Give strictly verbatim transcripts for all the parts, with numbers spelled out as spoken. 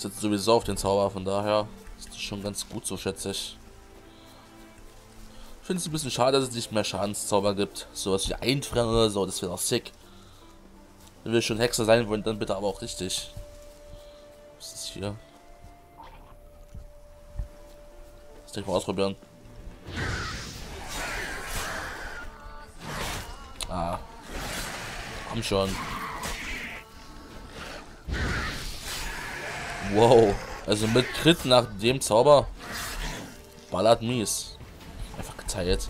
sitzt sowieso auf den Zauber, von daher ist das schon ganz gut so, schätze ich. Ich finde es ein bisschen schade, dass es nicht mehr Schadenszauber gibt. Sowas wie Einfrieren oder so, das wäre doch sick. Wenn wir schon Hexer sein wollen, dann bitte aber auch richtig. Was ist hier? Das kann ich mal ausprobieren. Ah. Komm schon. Wow. Also mit Crit nach dem Zauber. Ballert mies. Einfach geteilt.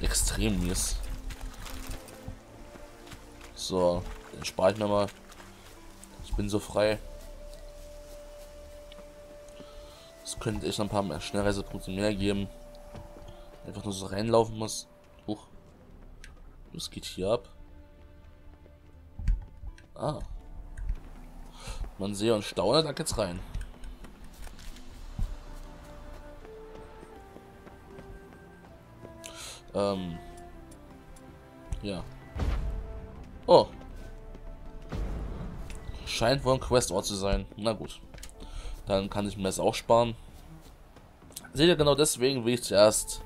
Extrem mies. So. Den spare ich mir mal. Ich bin so frei. Das könnte ich noch ein paar mehr Schnellreisepunkte mehr geben. Einfach nur so reinlaufen muss. Huch. Was geht hier ab? Ah. Man sehe und staune, da geht's rein. Ähm. Ja. Oh. Scheint wohl ein Questort zu sein. Na gut. Dann kann ich mir das auch sparen. Seht ihr, genau deswegen will ich zuerst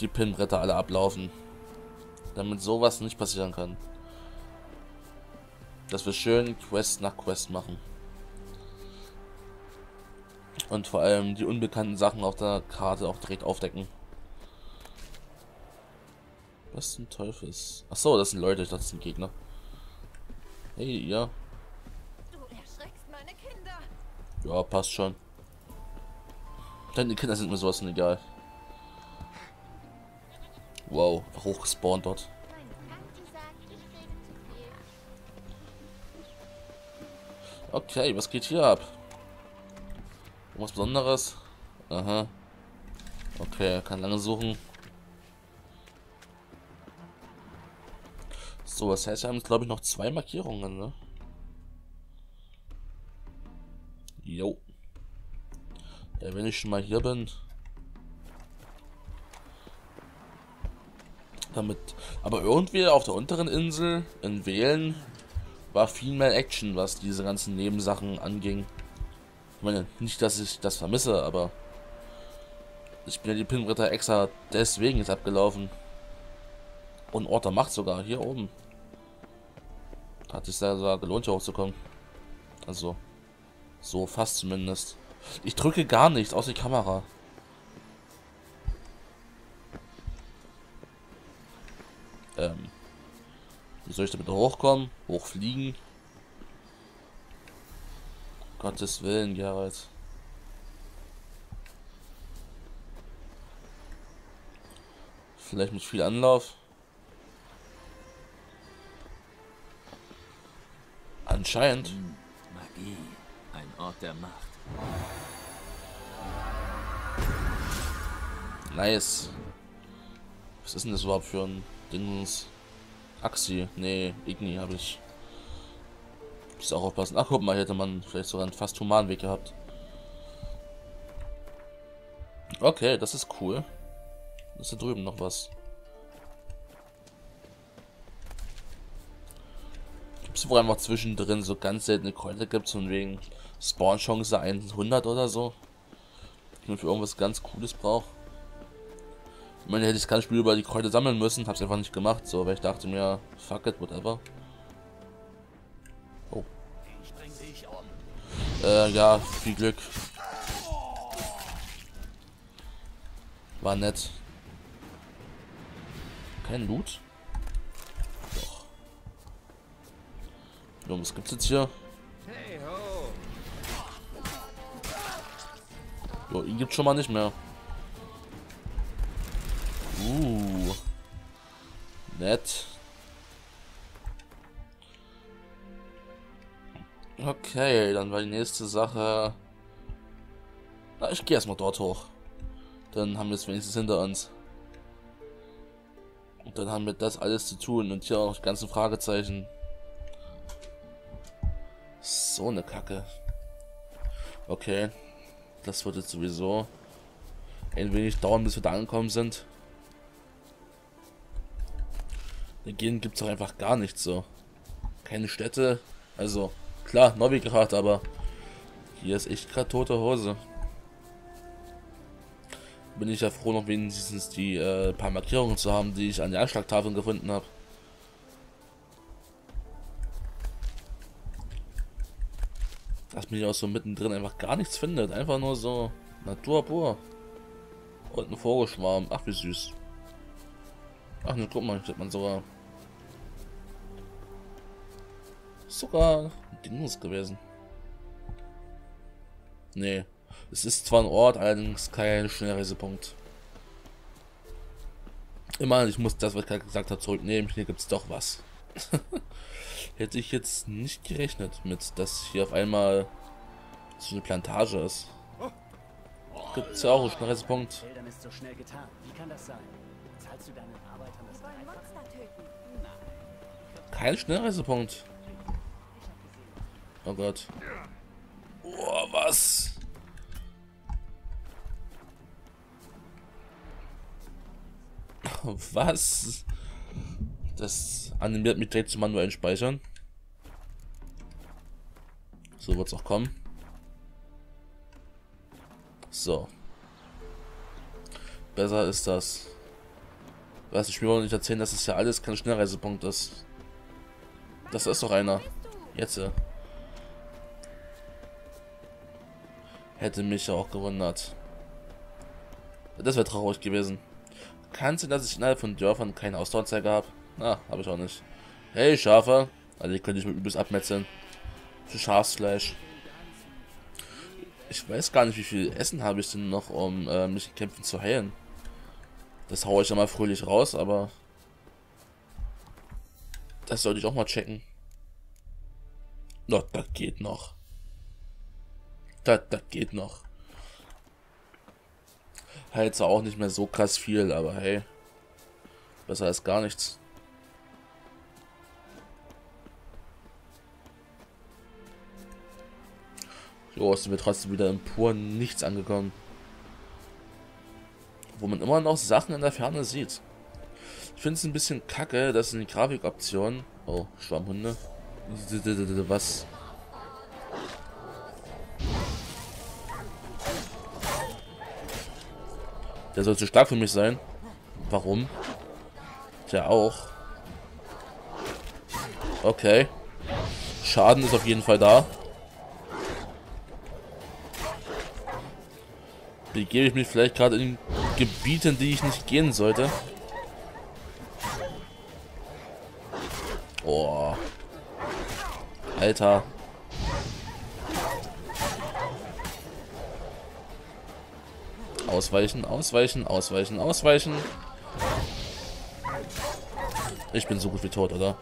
die Pinbretter alle ablaufen. Damit sowas nicht passieren kann. Dass wir schön Quest nach Quest machen. Und vor allem die unbekannten Sachen auf der Karte auch direkt aufdecken. Was zum Teufel ist? Achso, das sind Leute, ich dachte, das sind Gegner. Hey, ja. Du erschreckst meine Kinder. Ja, passt schon. Deine Kinder sind mir sowas nicht egal. Wow, hochgespawnt dort. Okay, was geht hier ab? Was Besonderes? Aha. Okay, kann lange suchen. So, das heißt, wir haben jetzt, glaube ich, noch zwei Markierungen, ne? Jo. Ja, wenn ich schon mal hier bin. Damit. Aber irgendwie auf der unteren Insel, in Wählen, war viel mehr Action, was diese ganzen Nebensachen anging. Ich meine, nicht, dass ich das vermisse, aber ich bin ja die Pinbretter extra deswegen jetzt abgelaufen. Und Ort der Macht sogar, hier oben. Hat sich da sogar gelohnt, hier hochzukommen. Also, so fast zumindest. Ich drücke gar nichts aus der Kamera. Ähm. Wie soll ich damit hochkommen? Hochfliegen? Gottes Willen, Geralt. Vielleicht mit viel Anlauf. Anscheinend. Magie, ein Ort der Macht. Nice. Was ist denn das überhaupt für ein Dings? Axi, nee, Igni habe ich. Muss auch aufpassen. Ach, guck mal, hier hätte man vielleicht sogar einen fast humanen Weg gehabt. Okay, das ist cool. Ist da drüben noch was? Gibt es vor allem auch zwischendrin so ganz seltene Kräuter, gibt es von wegen Spawn-Chance hundert oder so? Ich nur für irgendwas ganz Cooles brauche. Ich meine, hätte ich das ganze Spiel über die Kräuter sammeln müssen, hab's einfach nicht gemacht, so, weil ich dachte mir, fuck it, whatever. Oh. Äh, ja, viel Glück. War nett. Kein Loot? Doch. So, was gibt's jetzt hier? Jo, ihn gibt's schon mal nicht mehr. Uh. Nett. Okay, dann war die nächste Sache. Na, ich gehe erstmal dort hoch. Dann haben wir es wenigstens hinter uns. Und dann haben wir das alles zu tun. Und hier auch die ganzen Fragezeichen. So eine Kacke. Okay. Das wird jetzt sowieso ein wenig dauern, bis wir da angekommen sind. Gehen gibt es doch einfach gar nichts so. Keine Städte, also Klar, Novigrad, aber hier ist echt gerade tote Hose. Bin ich ja froh, noch wenigstens die äh, paar Markierungen zu haben, die ich an der Anschlagtafeln gefunden habe. Dass man hier auch so mittendrin einfach gar nichts findet. Einfach nur so Natur pur. Und ein Vogelschwarm. Ach, wie süß. Ach ne, guck mal, steht man sogar. Sogar Dinos gewesen. Nee. Es ist zwar ein Ort, allerdings kein Schnellreisepunkt. Immerhin, ich muss das, was ich gerade gesagt habe, zurücknehmen. Hier gibt es doch was. Hätte ich jetzt nicht gerechnet mit, dass hier auf einmal so eine Plantage ist. Gibt es ja auch einen Schnellreisepunkt. Kein Schnellreisepunkt. Oh Gott. Oh, was? Was? Das animiert mich direkt zum manuellen Speichern. So wird es auch kommen. So. Besser ist das. Weiß ich, mir wollte nicht erzählen, dass es ja alles kein Schnellreisepunkt ist. Das ist doch einer. Jetzt. Ja. Hätte mich ja auch gewundert. Das wäre traurig gewesen. Kann es sein, dass ich innerhalb von Dörfern keine Ausdaueranzeige habe? Na, habe ich auch nicht. Hey, Schafe. Also, die könnte ich mit übelst abmetzeln. Für Schafsfleisch. Ich weiß gar nicht, wie viel Essen habe ich denn noch, um äh, mich in Kämpfen zu heilen. Das haue ich ja mal fröhlich raus, aber... Das sollte ich auch mal checken. Doch, das geht noch. Das, das geht noch. Halt zwar auch nicht mehr so krass viel, aber hey. Besser als gar nichts. Jo, sind wir trotzdem wieder im puren Nichts angekommen. Wo man immer noch Sachen in der Ferne sieht. Ich finde es ein bisschen kacke, dass in den Grafikoptionen... Oh, Schwammhunde. Was? Der soll zu stark für mich sein. Warum? Der auch. Okay. Schaden ist auf jeden Fall da. Begebe ich mich vielleicht gerade in Gebieten, die ich nicht gehen sollte. Oh. Alter. Ausweichen, ausweichen, ausweichen, ausweichen. Ich bin so gut wie tot, oder?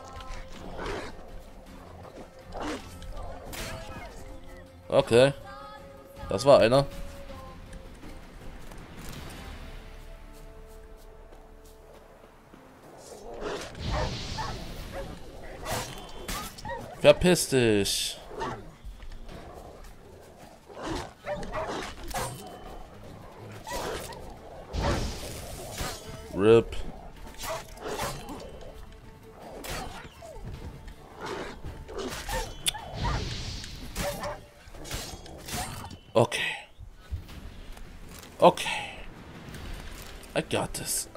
Okay. Das war einer. Verpiss dich. R I P. Okay. Okay. I got this.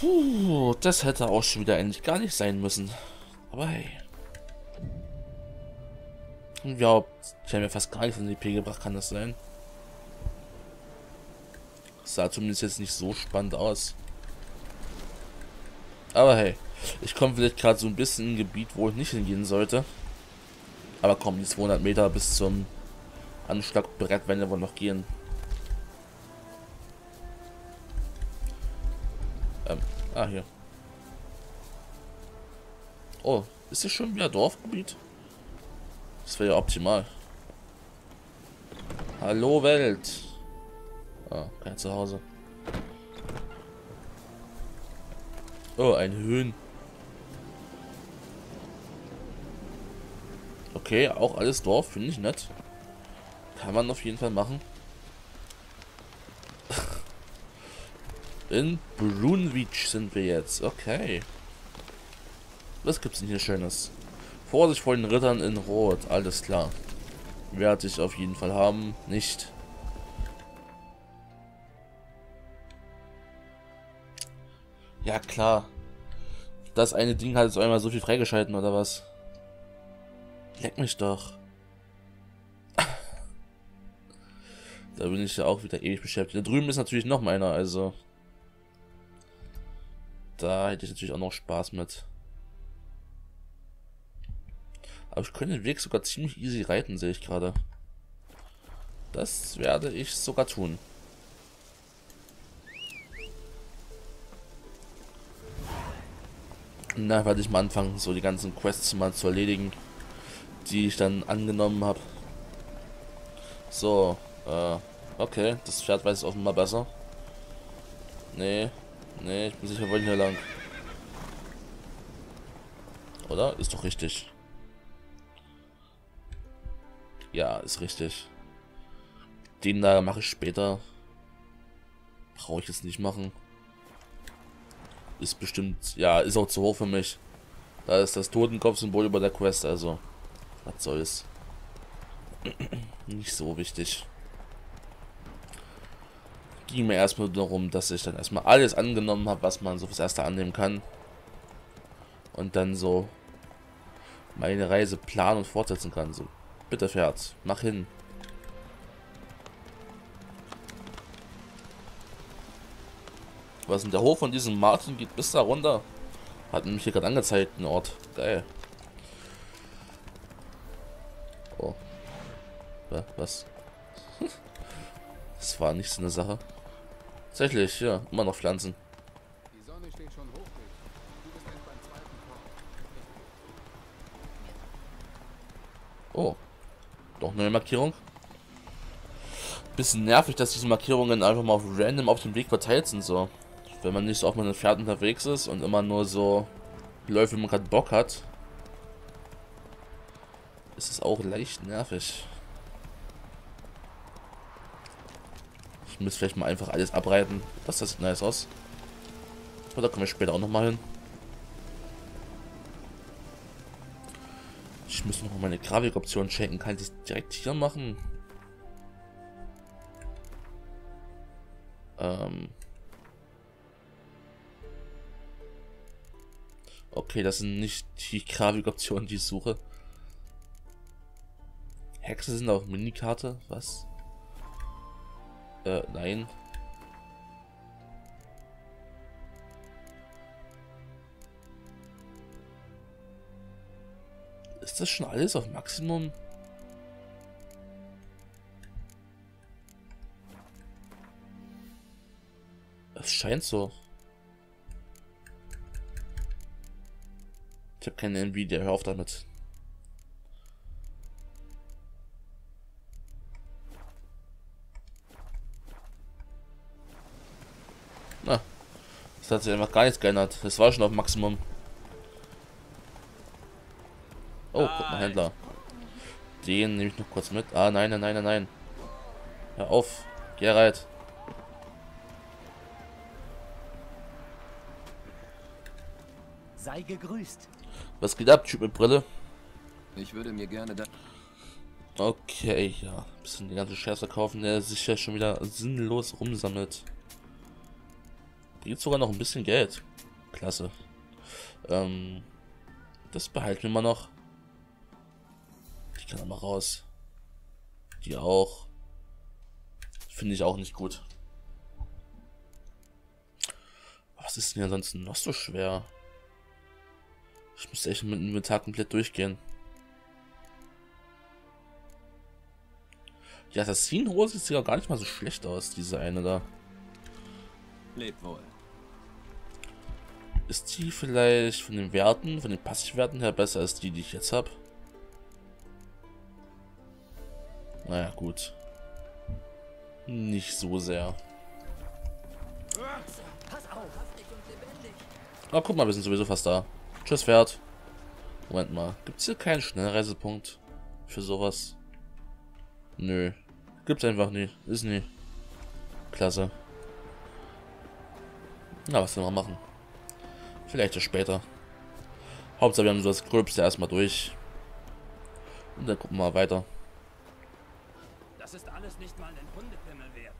Puh, das hätte auch schon wieder eigentlich gar nicht sein müssen. Aber hey. Ja, ich habe mir fast gar nichts in die P gebracht, kann das sein? Sah zumindest jetzt nicht so spannend aus. Aber hey, ich komme vielleicht gerade so ein bisschen in ein Gebiet, wo ich nicht hingehen sollte. Aber komm, die zweihundert Meter bis zum Anschlagbrett werden wir noch gehen. Ähm, ah, hier. Oh, ist das schon wieder Dorfgebiet? Das wäre ja optimal. Hallo Welt! Ah, kein Zuhause. Oh, ein Höhen. Okay, auch alles Dorf, finde ich nett. Kann man auf jeden Fall machen. In Brunwich sind wir jetzt. Okay. Was gibt's denn hier Schönes? Vorsicht vor den Rittern in Rot. Alles klar. Werde ich auf jeden Fall haben. Nicht. Ja, klar. Das eine Ding hat jetzt einmal so viel freigeschalten, oder was? Leck mich doch. Da bin ich ja auch wieder ewig beschäftigt. Da drüben ist natürlich noch meiner, also. Da hätte ich natürlich auch noch Spaß mit. Aber ich könnte den Weg sogar ziemlich easy reiten, sehe ich gerade. Das werde ich sogar tun. Und dann werde ich mal anfangen, so die ganzen Quests mal zu erledigen, die ich dann angenommen habe. So, äh, okay, das Pferd weiß es offenbar besser. Nee, nee, ich bin sicher, wir wollen hier lang. Oder? Ist doch richtig. Ja, ist richtig. Den da mache ich später. Brauche ich jetzt nicht machen. Ist bestimmt, ja, ist auch zu hoch für mich. Da ist das Totenkopf-Symbol über der Quest, also. Was soll's. Nicht so wichtig. Ging mir erstmal darum, dass ich dann erstmal alles angenommen habe, was man so fürs Erste annehmen kann. Und dann so meine Reise planen und fortsetzen kann. So, bitte Pferd, mach hin. Was denn der Hof von diesem Martin geht bis da runter? Hat nämlich hier gerade angezeigt, ein Ort. Geil. Oh. Was? Das war nicht so eine Sache. Tatsächlich, ja, immer noch Pflanzen. Die Sonne steht schon hoch. Du bist erst beim zweiten Korb. Oh. Doch neue Markierung. Bisschen nervig, dass diese Markierungen einfach mal auf random auf dem Weg verteilt sind, so. Wenn man nicht so auf einem Pferd unterwegs ist und immer nur so läuft, wenn man gerade Bock hat, ist es auch leicht nervig. Ich muss vielleicht mal einfach alles abreiten. Das, das sieht nice aus. Aber da kommen wir später auch nochmal hin. Ich muss noch meine Grafikoption checken. Kann ich das direkt hier machen? Ähm. Okay, das sind nicht die Grafikoptionen, die ich suche. Hexe sind auf Minikarte? Was? Äh, nein. Ist das schon alles auf Maximum? Es scheint so. Ich habe keine Nvidia, hör auf damit. Na, das hat sich einfach gar nichts geändert. Das war schon auf Maximum. Oh, guck mal, Händler. Den nehme ich noch kurz mit. Ah, nein, nein, nein, nein. Hör auf, Geralt. Sei gegrüßt. Was geht ab, Typ mit Brille? Ich würde mir gerne da. Okay, ja. Bisschen die ganze Scheiße kaufen, der sich ja schon wieder sinnlos rumsammelt. Da gibt es sogar noch ein bisschen Geld. Klasse. Ähm, das behalten wir mal noch. Ich kann aber raus. Die auch. Finde ich auch nicht gut. Was ist denn hier ansonsten noch so schwer? Ich müsste echt mit dem Inventar komplett durchgehen. Die Assassinenhose sieht ja gar nicht mal so schlecht aus, diese eine da. Lebt wohl. Ist die vielleicht von den Werten, von den Passivwerten her besser als die, die ich jetzt habe? Naja, gut. Nicht so sehr. Oh, guck mal, wir sind sowieso fast da. Tschüss, Pferd. Moment mal. Gibt es hier keinen Schnellreisepunkt für sowas? Nö. Gibt's einfach nie. Ist nie. Klasse. Na, was wir noch machen. Vielleicht ja später. Hauptsache, wir haben so das Gröbste erstmal durch. Und dann gucken wir mal weiter. Das ist alles nicht mal einen Hundepimmel wert.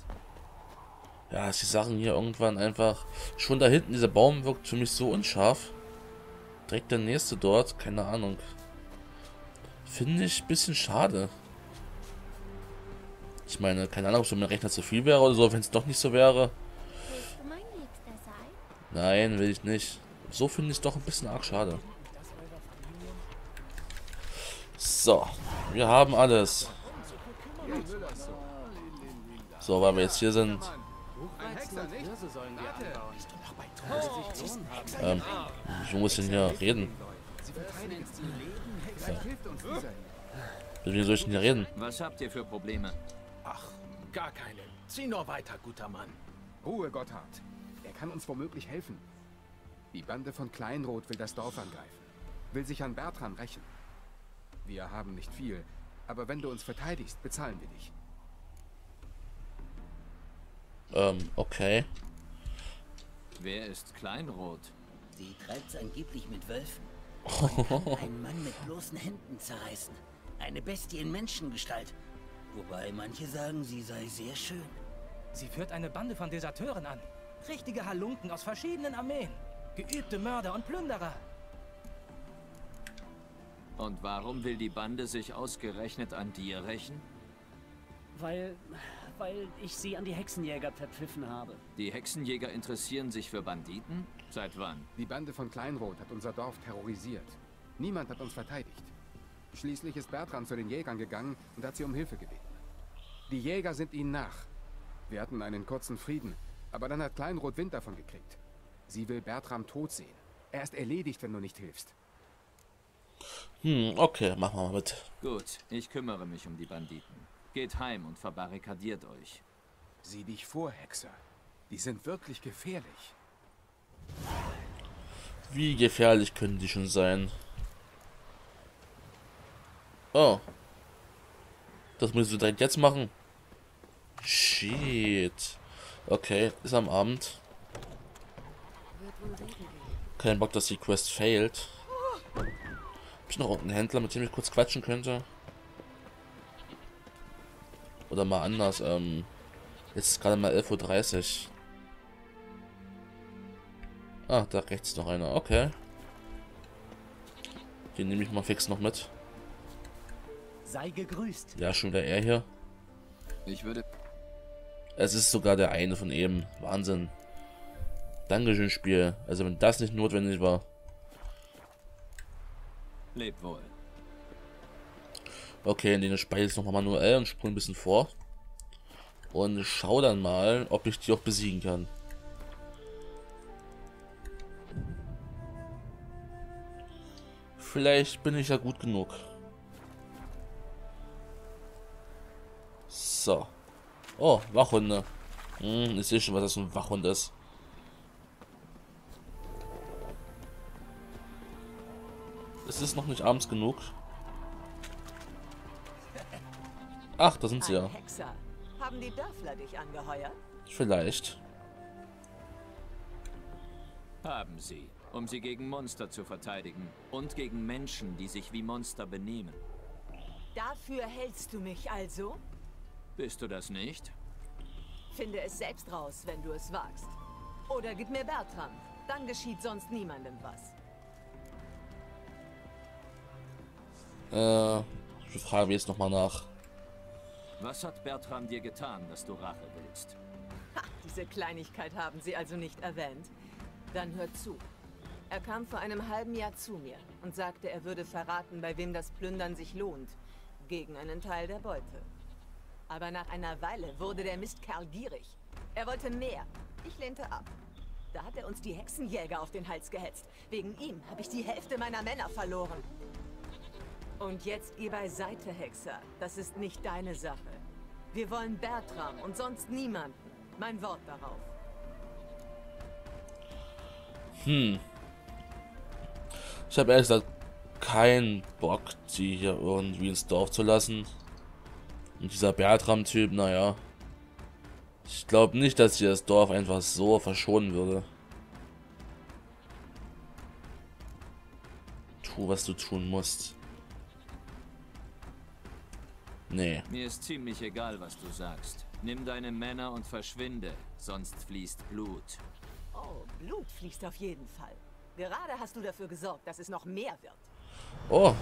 Ja, dass die Sachen hier irgendwann einfach... Schon da hinten, dieser Baum wirkt für mich so unscharf. Direkt der nächste dort, keine Ahnung. Finde ich ein bisschen schade. Ich meine, keine Ahnung, ob so mein Rechner zu viel wäre oder so, wenn es doch nicht so wäre. Nein, will ich nicht. So finde ich es doch ein bisschen arg schade. So, wir haben alles. So, weil wir jetzt hier sind. Ähm, ich muss denn hier reden? Wie soll ich denn hier reden? Was habt ihr für Probleme? Ach, gar keine. Zieh nur weiter, guter Mann. Ruhe, Gotthard. Er kann uns womöglich helfen. Die Bande von Kleinrot will das Dorf angreifen. Will sich an Bertram rächen. Wir haben nicht viel, aber wenn du uns verteidigst, bezahlen wir dich. Ähm, okay. Wer ist Kleinrot? Sie treibt's angeblich mit Wölfen. Ein Mann mit bloßen Händen zerreißen. Eine Bestie in Menschengestalt. Wobei manche sagen, sie sei sehr schön. Sie führt eine Bande von Deserteuren an. Richtige Halunken aus verschiedenen Armeen. Geübte Mörder und Plünderer. Und warum will die Bande sich ausgerechnet an dir rächen? Weil... weil ich sie an die Hexenjäger verpfiffen habe. Die Hexenjäger interessieren sich für Banditen? Seit wann? Die Bande von Kleinrot hat unser Dorf terrorisiert. Niemand hat uns verteidigt. Schließlich ist Bertram zu den Jägern gegangen und hat sie um Hilfe gebeten. Die Jäger sind ihnen nach. Wir hatten einen kurzen Frieden, aber dann hat Kleinrot Wind davon gekriegt. Sie will Bertram tot sehen. Er ist erledigt, wenn du nicht hilfst. Hm, okay, machen wir mal mit. Gut, ich kümmere mich um die Banditen. Geht heim und verbarrikadiert euch. Sieh dich vor, Hexer. Die sind wirklich gefährlich. Wie gefährlich können die schon sein? Oh. Das musst du direkt jetzt machen? Shit. Okay, ist am Abend. Kein Bock, dass die Quest failt. Hab ich noch irgendeinen Händler, mit dem ich kurz quatschen könnte? Oder mal anders, ähm, jetzt ist gerade mal elf Uhr dreißig. Ah, da rechts noch einer, okay. Den nehme ich mal fix noch mit. Sei gegrüßt. Ja, schon wieder er hier. Ich würde... Es ist sogar der eine von eben. Wahnsinn. Dankeschön, Spiel. Also wenn das nicht notwendig war. Lebt wohl. Okay, in denen speichere ich nochmal manuell und springe ein bisschen vor. Und schau dann mal, ob ich die auch besiegen kann. Vielleicht bin ich ja gut genug. So. Oh, Wachhunde. Hm, ich sehe schon, was das für ein Wachhund ist. Es ist noch nicht abends genug. Ach, da sind sie ja. Hexer. Haben die Dörfler dich angeheuert? Vielleicht. Haben sie, um sie gegen Monster zu verteidigen und gegen Menschen, die sich wie Monster benehmen. Dafür hältst du mich also? Bist du das nicht? Finde es selbst raus, wenn du es wagst. Oder gib mir Bertram, dann geschieht sonst niemandem was. Äh, ich frage jetzt nochmal nach. Was hat Bertram dir getan, dass du Rache willst? Ha, diese Kleinigkeit haben sie also nicht erwähnt. Dann hört zu. Er kam vor einem halben Jahr zu mir und sagte, er würde verraten, bei wem das Plündern sich lohnt, gegen einen Teil der Beute. Aber nach einer Weile wurde der Mistkerl gierig. Er wollte mehr. Ich lehnte ab. Da hat er uns die Hexenjäger auf den Hals gehetzt. Wegen ihm habe ich die Hälfte meiner Männer verloren. Und jetzt geh beiseite, Hexer. Das ist nicht deine Sache. Wir wollen Bertram und sonst niemanden. Mein Wort darauf. Hm. Ich habe ehrlich gesagt keinen Bock, sie hier irgendwie ins Dorf zu lassen. Und dieser Bertram-Typ, naja. Ich glaube nicht, dass sie das Dorf einfach so verschonen würde. Tu, was du tun musst. Nee. Mir ist ziemlich egal, was du sagst. Nimm deine Männer und verschwinde, sonst fließt Blut. Oh, Blut fließt auf jeden Fall. Gerade hast du dafür gesorgt, dass es noch mehr wird. Oh.